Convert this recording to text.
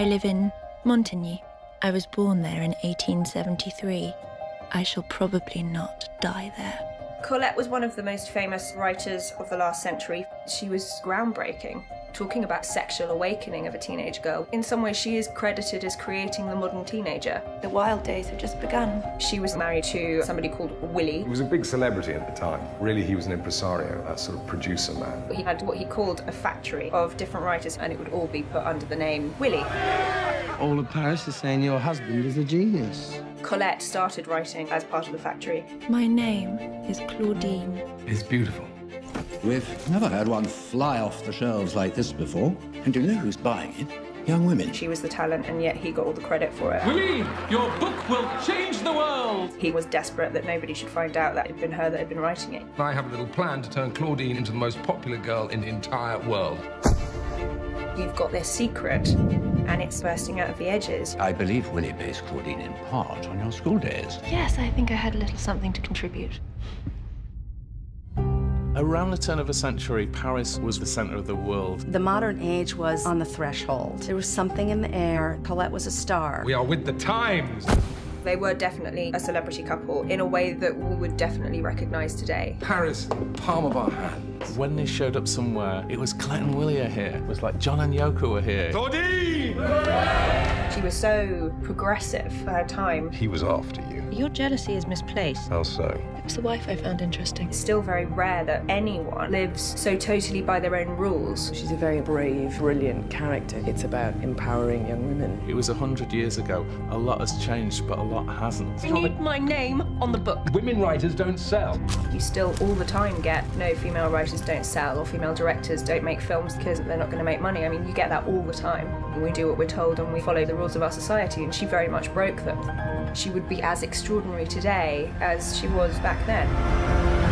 I live in Montigny. I was born there in 1873. I shall probably not die there. Colette was one of the most famous writers of the last century. She was groundbreaking, talking about sexual awakening of a teenage girl. In some ways, she is credited as creating the modern teenager. The wild days have just begun. She was married to somebody called Willy. He was a big celebrity at the time. Really, he was an impresario, a sort of producer man. He had what he called a factory of different writers, and it would all be put under the name Willy. All of Paris is saying your husband is a genius. Colette started writing as part of the factory. My name is Claudine. It's beautiful. We've never had one fly off the shelves like this before. And do you know who's buying it? Young women. She was the talent, and yet he got all the credit for it. Willy, your book will change the world! He was desperate that nobody should find out that it had been her that had been writing it. I have a little plan to turn Claudine into the most popular girl in the entire world. You've got this secret, and it's bursting out of the edges. I believe Willy based Claudine in part on your school days. Yes, I think I had a little something to contribute. Around the turn of the century, Paris was the centre of the world. The modern age was on the threshold. There was something in the air. Colette was a star. We are with the times! They were definitely a celebrity couple in a way that we would definitely recognise today. Paris, palm of our hands. When they showed up somewhere, it was Colette and Willy are here. It was like John and Yoko were here. Claudine! She was so progressive for her time. He was after you. Your jealousy is misplaced. How so? It was the wife I found interesting. It's still very rare that anyone lives so totally by their own rules. She's a very brave, brilliant character. It's about empowering young women. It was 100 years ago. A lot has changed, but a lot hasn't. I need my name on the book. Women writers don't sell. You still all the time get no female writers don't sell or female directors don't make films because they're not going to make money. I mean, you get that all the time. We do what we're told and we follow the rules of our society, and she very much broke them. She would be as extraordinary today as she was back then.